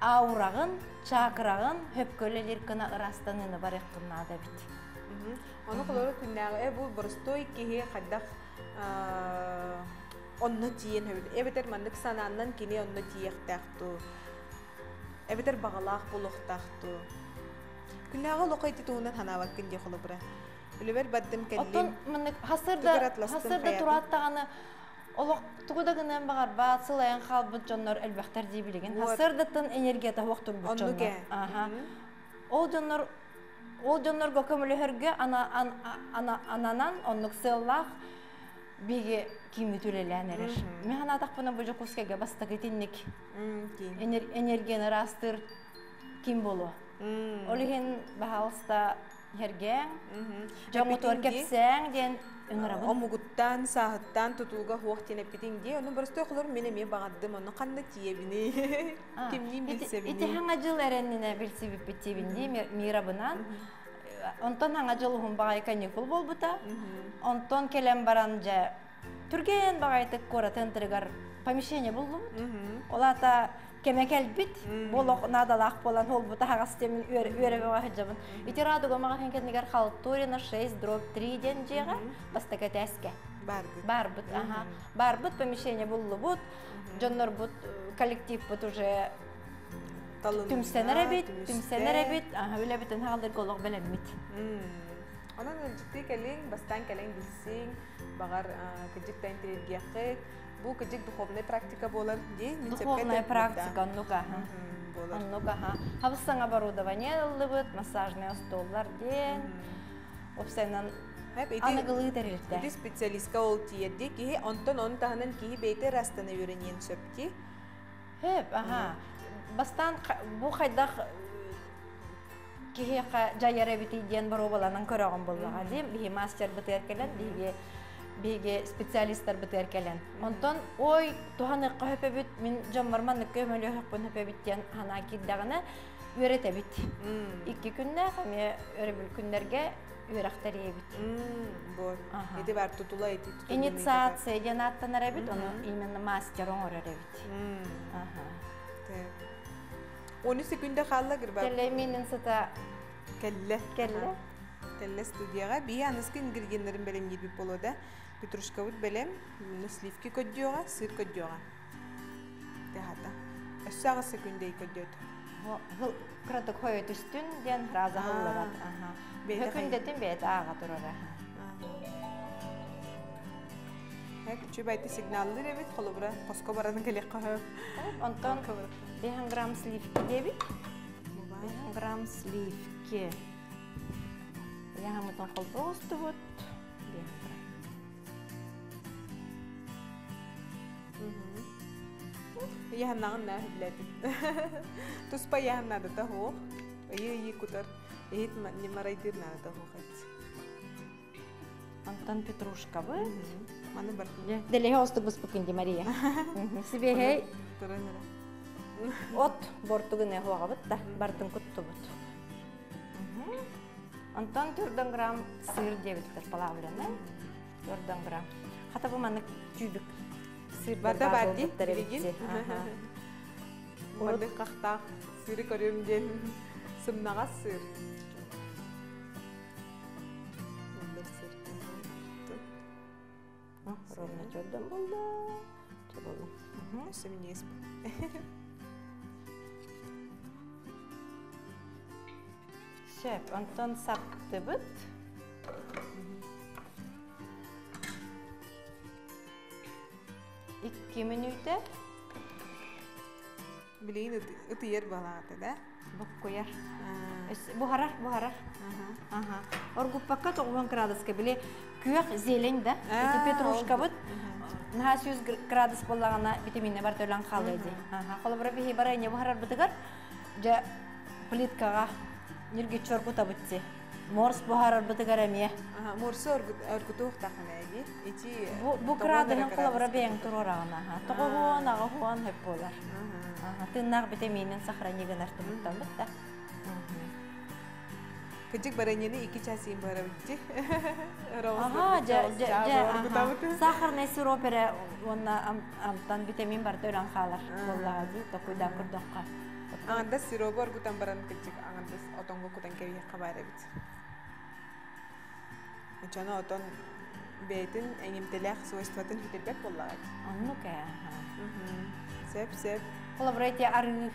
аурагын, чакрагын хөпкөлелер кына ырастаныны барек кынада бит. Аны кылары күннәгы бу бурстой кихи хаддах онны тиен хөбүл. Эбетер мандык санааннан кине онны тиектакту. Эбетер багалах булуктакту. Күннәгы локайты туунан ханавак кинде холобра. Үлебер баддым келлим. Отон мындык хасырда хасырда тураттаганы олох тугудагынан багар бацылайын халбыт жоннор элбактар дий билеген. Хасырдатын энергия тахоктук бут жоннор. Аха. Ол жоннор ол жоннор көкөмөлөргө ана ана ананан оннук сыллах биге кими төлеләнерер. Мен ана тахпына божо кускага бастагытынник. Энергияны растыр ким болу. Олеген баалста херге. Жамутор кепсең ден өңөрөбүн. Омугуттан, сааттан тутууга хоктине питинге. Аны бирстой кылыр мени мен багадым. Аны канда тиебини. Кимдин билсебини. Ити ханга жыл эренине билсеби питебинди мирабынан. Онтон ханга жыл хун багай каникул болбута. Онтон келем баранжа түрген багайтык кора тентиргар помещение болду. Олата кемекел бит, болок надалах болан хол бута хагастемин үйрөбөгө хажабын. Итирадуга мага хенкенигер халтурина шесть дробь три ден жега бастакет эске. Барбыт. Барбыт, ага. Барбыт помещение болду бут. Жоннор бут коллектив бут уже түмсенере бит, түмсенере бит. Ага, биле битен халдыр колок белем бит. Анан өлчүктей келин, бастан келин билсин, багар кыжыктан тирилгия кыт. Бу кыжык духовная практика болар. Духовная практика, аннука. Аннука, ага. Хабыстан оборудование лыбыт, массажные столлар ден. Обсайнан аныгылы терилте. Эти специалистка ол тиерде, кихи онтон онтағынан кихи бейте растаны үйренен сөпте. Хэп, ага. Бастан бу хайдах кихи жайяра битейден бару баланан көрағын болуға. Бихи мастер бітер келен, бихи беге специалистар битер келен. Онтон ой туханы көхөпө бит, мен жоммарман көмөлө хөпөнөпө биттен ана киддагына үйрөтө бит. Икки күндө хаме өрөбүл күндөргө үйрөктөрө бит. Бор. Эти бар тутула эти тутула. Инициация деген аттан ара бит, аны именно мастер оңоро бит. Аха. Тэ. он секундда халла кирбат. Теле менен сата келле. Келле. Теле студияга бияныскын киргендерин белем кирбит болода. Петрушка вот белем, сливки кодёга, сыр кодёга. Тегата. А сага секунды кодёт. Гол краток хой түстүн ден раза аллат. Аха. Бекүндетин бет ага турара. Эк чүбайты сигналдыр эбит, холобра коско бараны келек кахып. Онтон пятьсот грамм сливки дебит. пятьсот грамм сливки. Я вам это просто вот. Я нагнал блядь. Тут спая надо того, а я ей куда? Ей не марайдир надо того хоть. Антон Петрушка вы? Маны баркуня. Далее осту беспокойни Мария. Себе хей. От бортугене хуагабет, да, бартун куттубет. Антон четыреста грамм сыр девятьсот полавленный. четыреста грамм. Хотя бы маны чубик. Бада бади, берегин. Морды кахта, сыры корем ден, сымнага сыр. Ровно четыре было, четыре. Угу, семьдесят. Шеф, Антон сапты быт. Икки минуте. Блин, это ер балата, да? Баккуяр. Бухарах, бухарах. Ага. Оргупака то градуска были кюах зелень, да? Это петрушка вот. На сто градус полагана витамины бартолан халеди. Ага. Холобра бихи барайне бухарар бутегар. Джа плиткага нирги чоркута бутти. Морс бухарар бутегареме. Ага. Морс оргутухтахне. Букрадаһын кулабыра бәйәң турорағына. Тұғығын, ағығын хеп болар. Тыннағы бітемейінен сақрайнеген әрті бұттан бұтта. Кечек баранины ики часим барабитти. Ага, да, да, ага. Сахарный сироп пере, он там витамин бартуран халар, воллага, такой да курдока. Анда сироп аргутан баран кечек, анда отонго кутан кевия кабарабит. Ичана отон бейтин, энгим телях суэстватын хитербек воллага. Анну ке, ага. Сеп, сеп. Колаборайте аргы,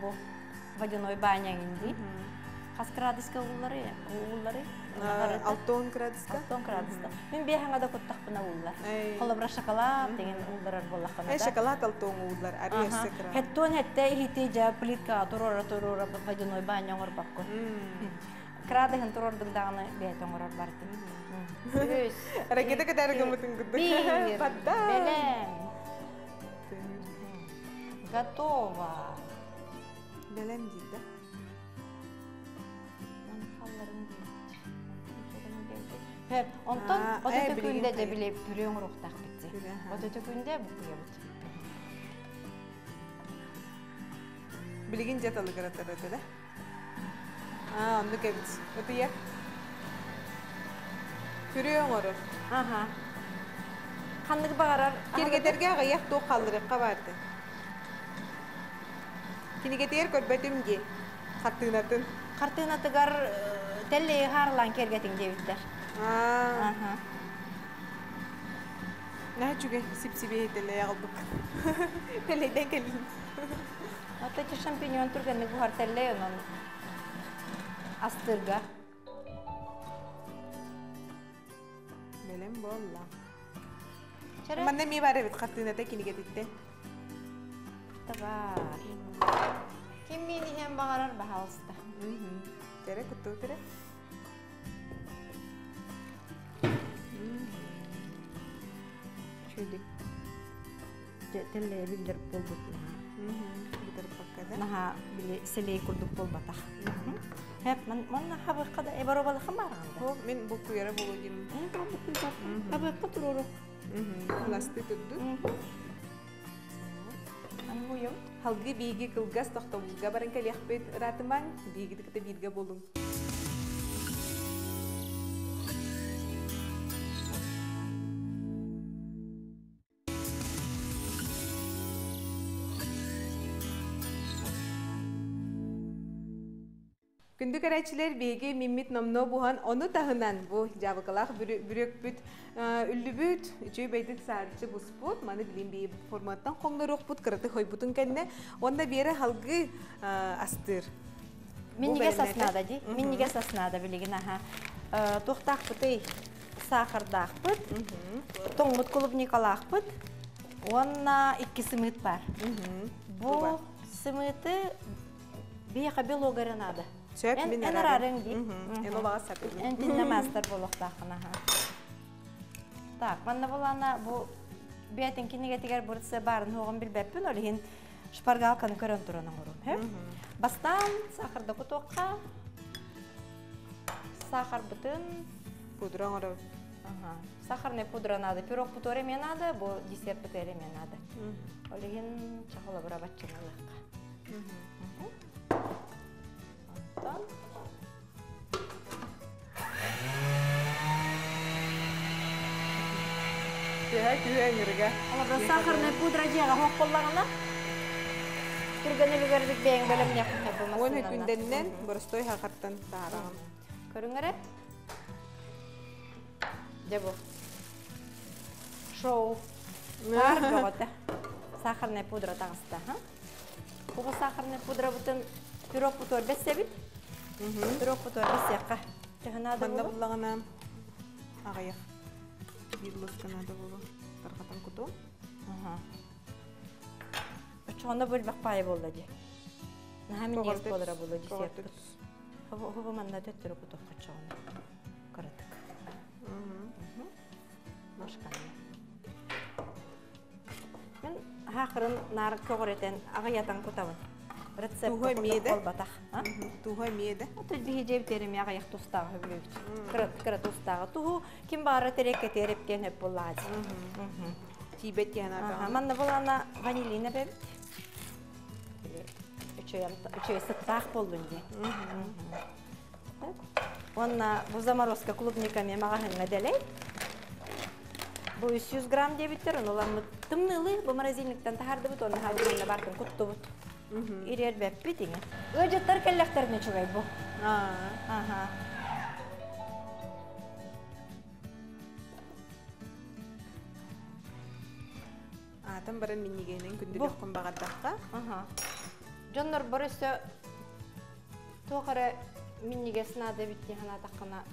бо водяной баня инди. Хаскрадиска уллары, уллары. Алтон крадиска. Алтон крадиска. Мен беханга да куттах пына уллар. Холобра шоколад деген уллар боллахана. Э шоколад алтон уллар, арьессе крад. Хеттон хетте хити жа плитка турора турора бадиной баня орбакко. Крадыгын турордың дагына бетон орор бартын. Сөз. Ракета кадаргымытын гүдүк. Падда. Белен. Готово. Белен дида. Хеп, онтон отөтө күндө да биле пүрөң руктак битти. Отөтө күндө бугебит. Билигин жаталы каратар өтөлө. А, онду кебит. Өтүе. Пүрөң орор. Аха. Кандык багарар. Киргетерге аяк тоо калдырып кабарды. Кинигетер көрбөтүмге картынатын. Картынатыгар телле харлан кергетин дебиттер. А. Ага. Начуге сип-сибе телле ялбык. Телле декелин. Вот эти шампиньон турганы бугар телле онон астырга. Белем болла. Манда ми барыбит картыната кинигетитте. Таба. Ким мини хем багарар бахалста. Тере куту тере. Чудик. Теле билдер полбут. Билдер пакада. Наха били селей курдук полбата. Хеп мен мен хабар када эбаровал хамар. Хоб мен буку яра булудим. Хабар катрору. Пласты туду. Анбуйо. Халги биги кылгас тохто булга баран келех бит ратман биги дикте битге болун. Күндүк эрәчилер беге миммит номно бухан оны тағынан бу жабыкалақ бүрек бүт үлі бүт үші бәйдет сарычы бұс бұт маны білен бейі форматтан қоңды руқ бұт қыраты қой бұтын кәнне онда бері халғы астыр. Мен неге саснада дей? Мен неге саснада білеген аға. Тоқтақ бұты сақырдақ бұт, тоңмыт кулыбникалақ бұт, онна икки сымыт бар. Бұл сымыты бей қабел оғары нады. Эн энерарен ди. Эн олага сапи. Эн тиннемастер болуктахына. Так, манда болана бу биятин кинегетигер буртса барын хогон билбеппин, олигин шпаргалканы көрөн туранын уруп, хэ? Бастан сахарда кутокка. Сахар бүтүн пудра ара. Ага. Сахарный пудра надо, пирог путоре мен надо, бу десерт путоре мен надо. Олигин чахала бурабатчыналакка. Сахарная пудра жега хоқ қоллағына түргені бігердік бейін бөлім не құтап болмасын. Оны түнденнен бұрыстой хақырттан тағырағын. Көріңір әп? Дебу. Шоу. Тағырға ғоты. Сахарная пудра тағысты. Құғы сахарная пудра бұтын пирог бұтор бәс сәбіт. Пирог бұтор бәс яққа. Тағында бұллағына ағайық. Бидловка надо было тархатан куту. Ага. Почему она больше пая была ди? На меня не исполнила была ди. Хво хво мандате тру куту почему? Коротко. Машка. Мен хахрен нар когоретен агиятан кутаван. Рецепт. Тухой меде. Колбатах. Тухой меде. Вот это бегиев терем я гаях тустах влюбит. Крат крат тустах. Туху ким бара терек тереп кене полад. Тибет кена. А манда была на ванилина бе. Учуем учуем сатах полдунди. Вон заморозка клубниками магазин наделей. Будет сто грамм девятер, но ламут темнылы, бо морозильник там тахарды бут, он нагадил на баркан куттовут. И ребят питинг. Уже только лехтер не чугает бо. Ага. А там баран минигейнен кунди лехком багатаха. Ага. Джоннор Борисо тохаре минигес надо битти хана тахана.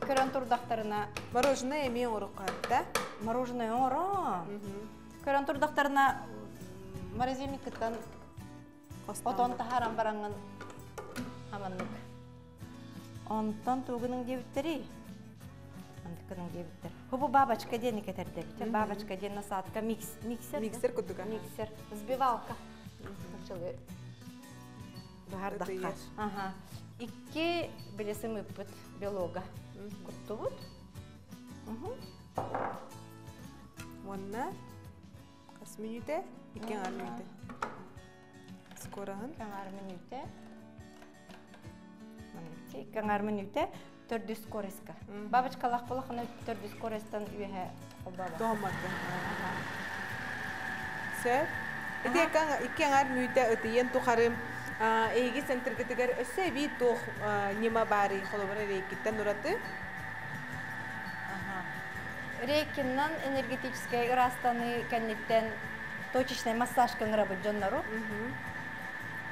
Карантур докторна. Мороженое миору кадда. Мороженое ора. Карантур докторна. Морозильник тан. Отон тахарам баранган. Аманник. Он тан тугунг девятери. Он тугунг девятер. Хубо бабочка денег это девятер. Бабочка день насадка микс миксер. Миксер кудуга. Миксер. Сбивалка. Начали. Бардахаш. Ага. Икки белесым ипыт белога. Куттубут. Ванна. Кас минуте. Икки ар минуте. Скоран. Икки ар минуте. Икки ар минуте. Төрді скориска. Бабочка лақпалақына төрді скористан үйе обаба. Домады. Сэр. Икки ар минуте өтіен тұқарым. Эйги сентергетигер өсеби тох нема бари холобара рейкиттен ураты. Рейкиннан энергетической растаны кенниттен точечный массаж кенрабы джоннару.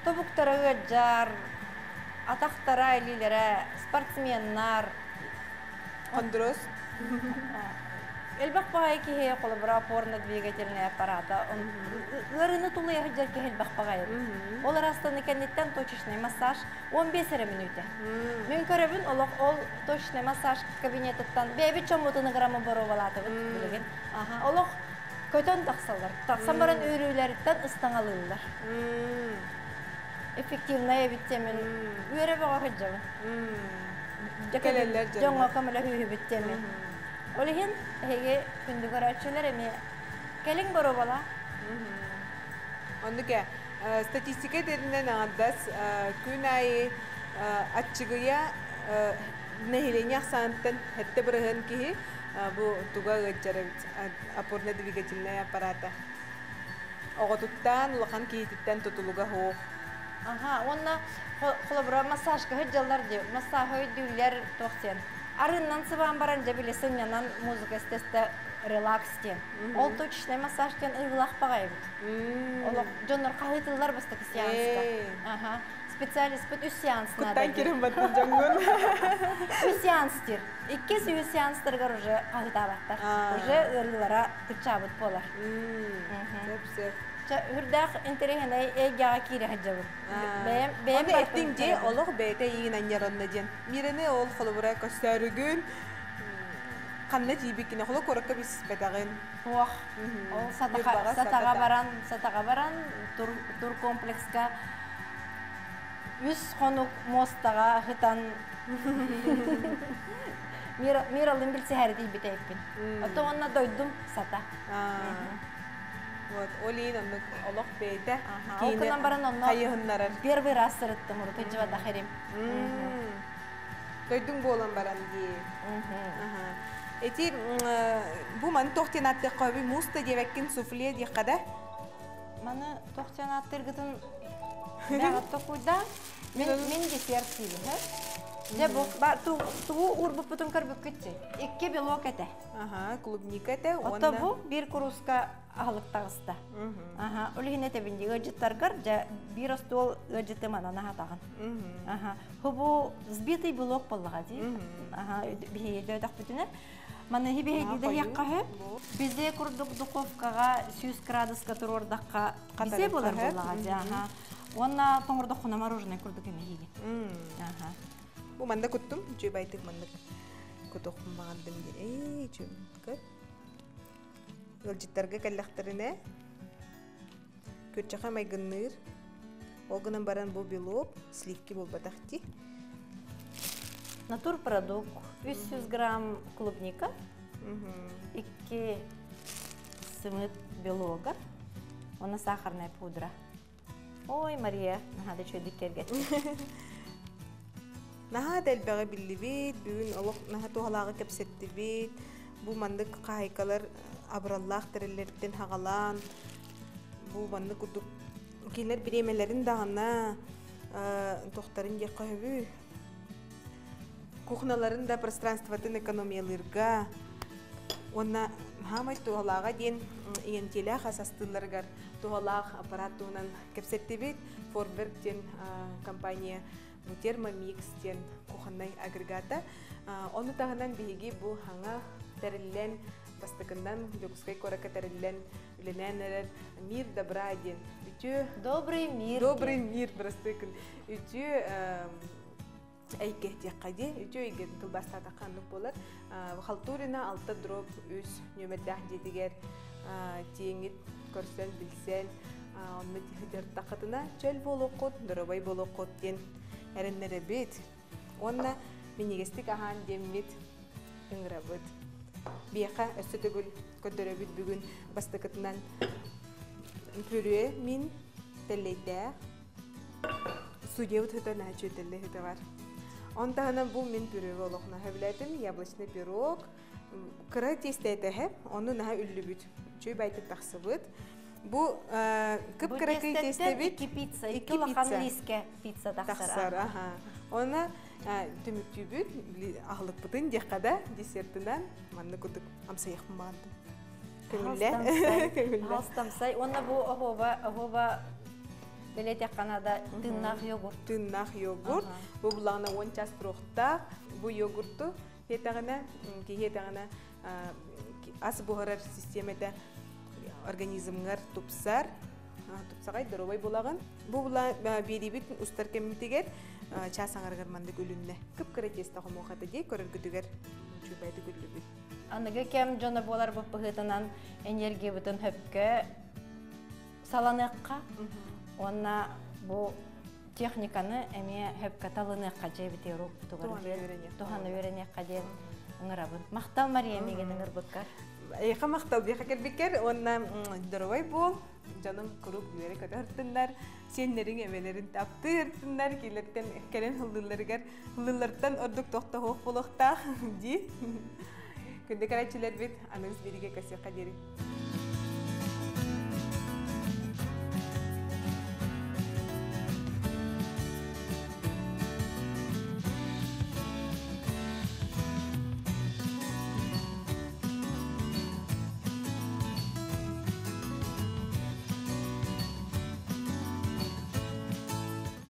Тобуктары өджар, атақтара элилері, спортсменнар. Андрос. Элбақпаға екеге қолыбыра порно-двигательный аппарата. Ларыны тулы ехджар кеге элбақпаға еді. Олар астаны кәнеттен точечный массаж он бес минуте. Мен көребін ол точечный массаж кабинеттен бәйбі чомбутыны ғрамы бору балады. Олық көтен тақсалар. Тақсан баран үйрілерден ұстаналылар. Эффективная біттемін. Үйребіға ғыджабын. Жекелелер жоңға көмілі үйі біттемін. Олеген, әйге күндігір әтшілер әме кәлің бұру бала. Ондыке, статистика дәрінен аңаддас, күн айы әтшігіге нәйлене ақсанттан әтті бұрығын кейі бұ тұға ғаджары апорна двигательный аппарата. Оғытуттан, ұлақан кейтіттен тұтылуға хоқ. Аға, онна құлабыра массажға ғаджалар дей, массажға өйділер тоқтен. Арыннан сыбан баран жабиле сыннянан музыка стесті релакс тен. Ол точечный массаж тен ұйғылақ бағай бұд. Ол жоннар қағытылар бастық сеансқа. Специалист бұд үш сеанс нады. Құттан керім баттын жоңғын. Үш сеанс тер. Иккес үш сеанстырғыр ұжы қағыта баттар. Ұжы ұрлылара түрча бұд болар. Сөп-сөп. Үрдәқ интерегенай әйгеға кейрі ғаджабын. Оны әттің де олық бәйті егін әңеронна ден. Мерені ол қолыбыра көстәрігін, қанны тейбеккені қолы қорыққа біз бәтәғын. Оқ, ол сатаға баран тұр комплексқа үз қонық мостаға ғытан мералын білсе әрдей бітәйіппен. Өті онына дойдым сата. Вот, олин, он олох бейді. Окынан баран онын первый раз сырыттым ұры, төйджіва дахарим. Дойдың болан баран дей. Әтір, бұ маны тоқтен атты қөбі мұсты девәккен суфле дей қада? Маны тоқтен аттыр ғытын мәғатты қойда. Мен десер сейді. Туғы ұрбы бұтын көр бүккетті. Икке белок әті. Клубник әті. Ота бұ бір күрусқа ағылық тағысты. Үлігіне тәбінде ғаджеттарғыр, бір осты ол ғаджетті манана ғатағын. Құбу збеті белок болыға дейін. Бейді өдәқ бүтіні. Маны хебейді де яққа хөп. Бізде күрдік дұқовқаға сто градус қатыр ордаққа бізе болар болыға дейін. Онна тоңырды құна мороженое күрдік емегеген. Манда күттім, жөй байтық мандық күт оқым мағандым дей, жөй күт ғылжеттарға кәлләқтіріне көрчақа майгынныр олғынан баран бұл белоп, сілекке бол батақты натурпродукт триста грамм клубника икки сымыт белога она сахарная пудра. Ой, Мария, надо чөй дікергет. Nahada elbağ billi beyt, büyün Allah nahato halağı kapsetti beyt. Bu mandık kahikalar abrallah terlerden hagalan. Bu mandık uduk kiler biremelerin dağına tohtarın yakıbı. Kuhnaların da пространстватын ekonomiyalarga. Ona hamay tuhalağa den iyentilak asastıllargar tuhalaq aparatunan kapsetti beyt. Forberg'ten kompaniya bu термомикстен кухонный агрегата оны тағынан беге бұл хаңа тәрілен бастықындан дөкісқай көрікі тәрілен үлінәнірер мир добра ден үті добрый мир добрый мир бірістікін үті әйке текқа де үті өйген тылбастата қанық болар халтурина алты дроп өз нөмірдәң дедігер теңіт көрсен білсен оны тегідер тақытына чөл болу құт, дұрабай болу құт ден әріннері бет, онына менегестік ахан деммет үңірі бұд. Бияқа өсті күл көдірі бүт бүгін бастықытынан үрі мен тәлейді судеу тұтын әчі өтілі үті бар. Онтағына бұл мен пүрі олықына хөвіләдім, яблышны пирог, қыры тестәйті әп, оны наға үлі бүт, чөй бәйті тақсы бұд. Бұл күп-күрәкей тесті бет, екі пицца, екі лақанлиске пицца тақсар. Оны түмікті бүт, ағылық бұтын деқада десертінен маңны күдік амсайық маңды. Көңілі. Алстамсай. Оны бұл оғова біле текқанада тыннақ йогурт. Тыннақ йогурт. Бұл бұлағына он час тұрақтақ. Бұл йогуртты кетағына ас бұғырар системеді организмгар тупсар, тупсағай дұрабай болаған. Бұл беребетін ұстар кәмінтігер часаңарғарманды көлінді. Күп-күрі тесті құмуқаты дей, көріргідігер жүбәді көлі бұл. Анығы кәм жоны болар бұл бұғытынан энергия бұтын хөпкі саланыққа, онна бұл техниканы әме хөпкі талыныққа жәбіте руқ тұғаны өрінеққа дей ұңырабын. Мақтал Мария меген ұңыр бұтқар. Эйқа мақтал бейқа кербекер, онна дұрой бол, жаным күріп бүйері көді ұрттынлар, сенлерің әмелерін тапты ұрттынлар, келерден кәрін ұлдыларғар, ұлдылардан ұрдық тоқты хоқ болуқтақ, дей. Күнді қарачылар бет, аныңыз береге көсе қадері.